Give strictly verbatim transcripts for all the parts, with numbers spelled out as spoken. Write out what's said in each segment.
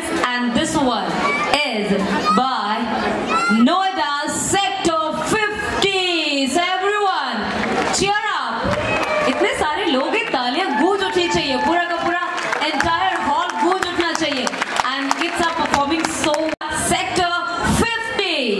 friends, and this one is by Noida Sector fifteen. So everyone, cheer up! इतने सारे लोग हैं, तालियां गूंज उठनी चाहिए, पूरा का पूरा entire hall गूंज उठना चाहिए. And kids are performing so well. Sector fifteen.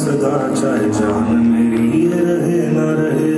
सदा चाहे जान मेरी ये रहे ना रहे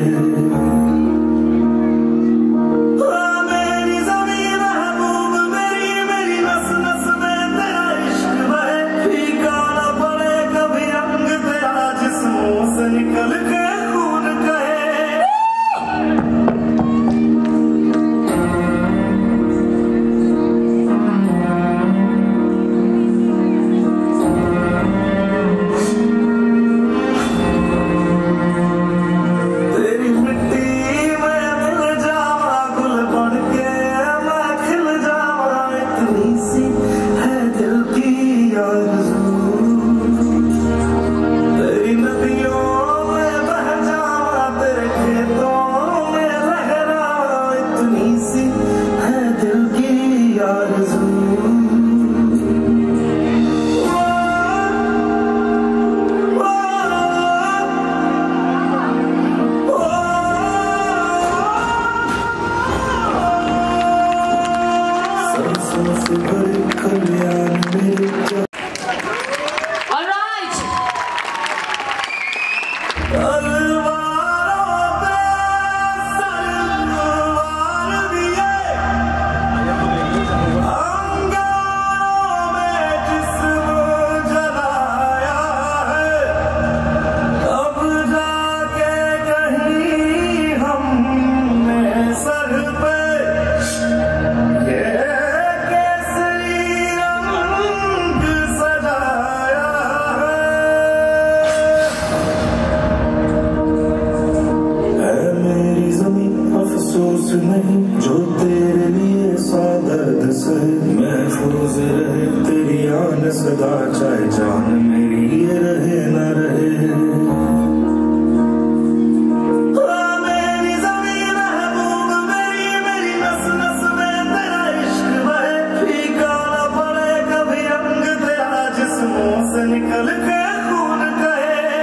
मेरी ज़मीन महबूब मेरी मेरी नस नस में तेरा इश्क बहे फीका ना पड़े कभी अंग तेरा जिस्मों से निकल के खून के. जो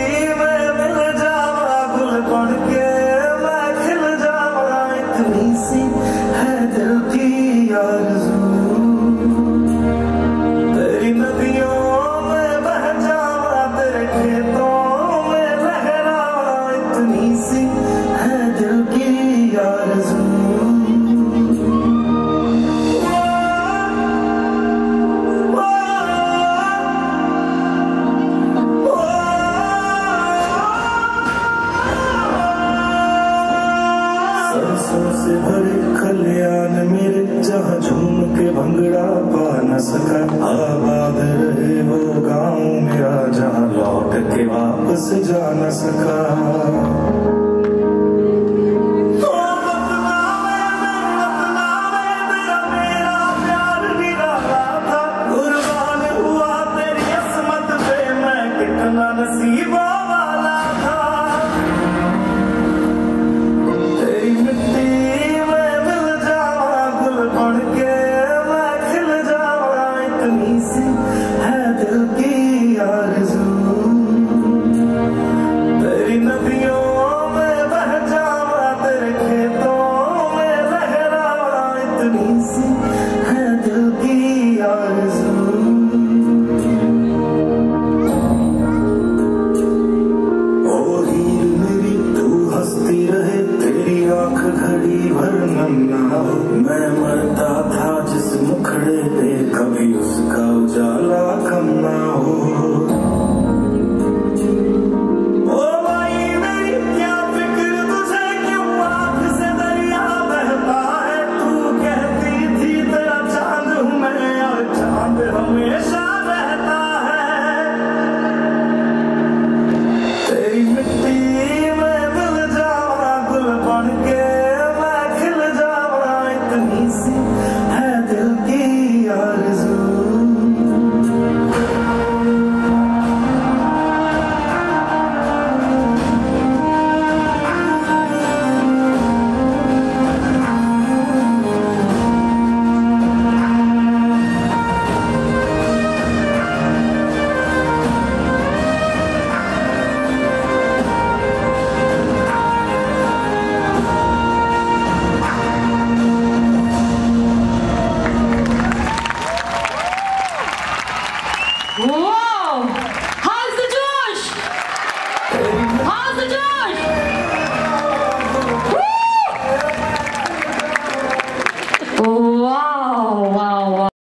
तेरे लिए सा दर्द सहे महफूज रहे तेरी आन सदा चाहे जान मेरी ये रहे ना रहे भरे कल्याण मेरे जहाँ झूम के भंगड़ा पा न सका आबाद रहे वो गाँव मेरा जहाँ लौट के वापस जा न सका.